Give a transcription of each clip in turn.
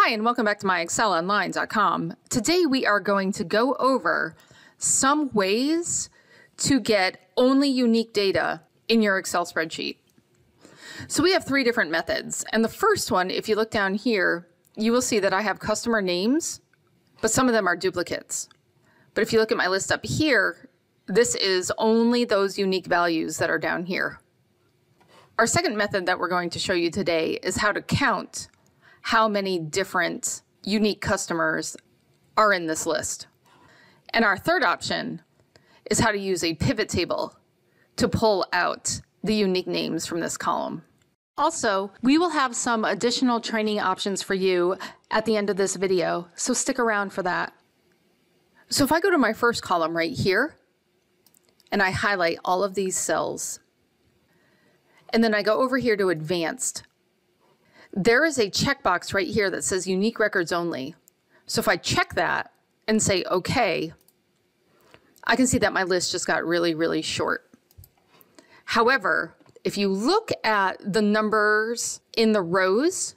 Hi, and welcome back to MyExcelOnline.com. Today we are going to go over some ways to get only unique data in your Excel spreadsheet. So we have three different methods. And the first one, if you look down here, you will see that I have customer names, but some of them are duplicates. But if you look at my list up here, this is only those unique values that are down here. Our second method that we're going to show you today is how to count how many different unique customers are in this list. And our third option is how to use a pivot table to pull out the unique names from this column. Also, we will have some additional training options for you at the end of this video, so stick around for that. So if I go to my first column right here, and I highlight all of these cells, and then I go over here to Advanced, there is a checkbox right here that says unique records only. So if I check that and say okay, I can see that my list just got really, really short. However, if you look at the numbers in the rows,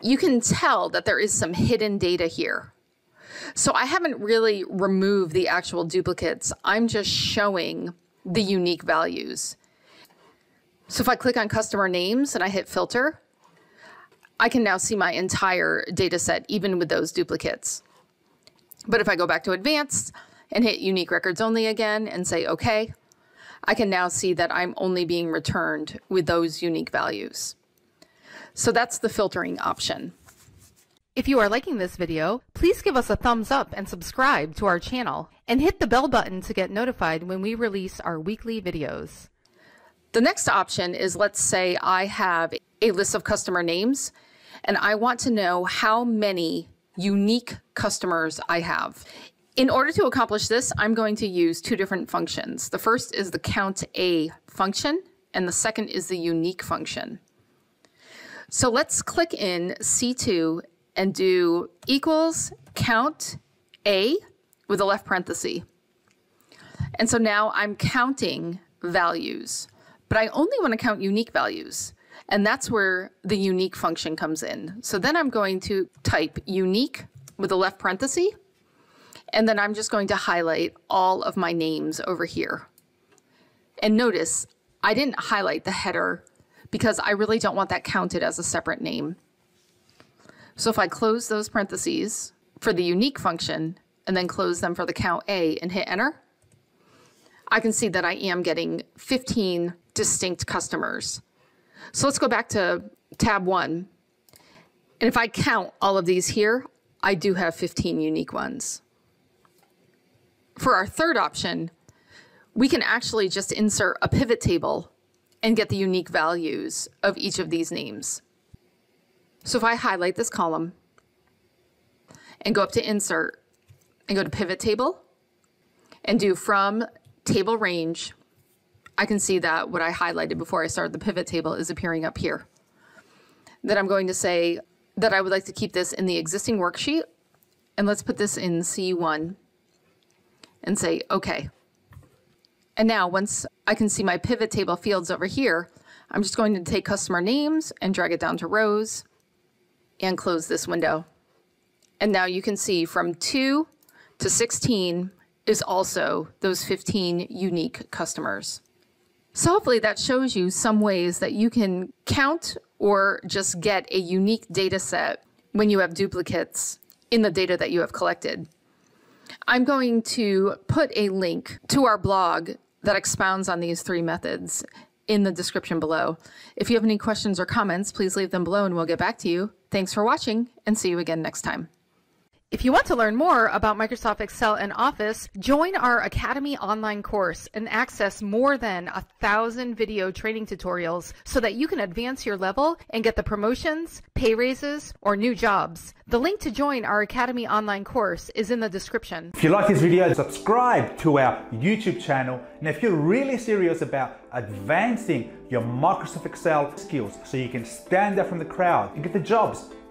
you can tell that there is some hidden data here. So I haven't really removed the actual duplicates. I'm just showing the unique values. So if I click on customer names and I hit filter, I can now see my entire data set, even with those duplicates. But if I go back to advanced and hit unique records only again and say okay, I can now see that I'm only being returned with those unique values. So that's the filtering option. If you are liking this video, please give us a thumbs up and subscribe to our channel and hit the bell button to get notified when we release our weekly videos. The next option is, let's say I have a list of customer names and I want to know how many unique customers I have. In order to accomplish this, I'm going to use two different functions. The first is the COUNTA function, and the second is the UNIQUE function. So let's click in C2 and do equals COUNTA with a left parenthesis. And so now I'm counting values, but I only want to count unique values. And that's where the UNIQUE function comes in. So then I'm going to type UNIQUE with a left parenthesis, and then I'm just going to highlight all of my names over here. And notice I didn't highlight the header because I really don't want that counted as a separate name. So if I close those parentheses for the UNIQUE function and then close them for the COUNTA and hit enter, I can see that I am getting 15 distinct customers. So let's go back to tab 1. And if I count all of these here, I do have 15 unique ones. For our third option, we can actually just insert a pivot table and get the unique values of each of these names. So if I highlight this column and go up to Insert and go to Pivot Table and do From Table Range, I can see that what I highlighted before I started the pivot table is appearing up here. Then I'm going to say that I would like to keep this in the existing worksheet, and let's put this in C1 and say okay. And now once I can see my pivot table fields over here, I'm just going to take customer names and drag it down to rows and close this window. And now you can see from 2 to 16 is also those 15 unique customers. So hopefully that shows you some ways that you can count or just get a unique data set when you have duplicates in the data that you have collected. I'm going to put a link to our blog that expounds on these three methods in the description below. If you have any questions or comments, please leave them below and we'll get back to you. Thanks for watching and see you again next time. If you want to learn more about Microsoft Excel and Office, join our Academy online course and access more than 1,000 video training tutorials so that you can advance your level and get the promotions, pay raises, or new jobs. The link to join our Academy online course is in the description. If you like this video, subscribe to our YouTube channel. And if you're really serious about advancing your Microsoft Excel skills so you can stand out from the crowd and get the jobs,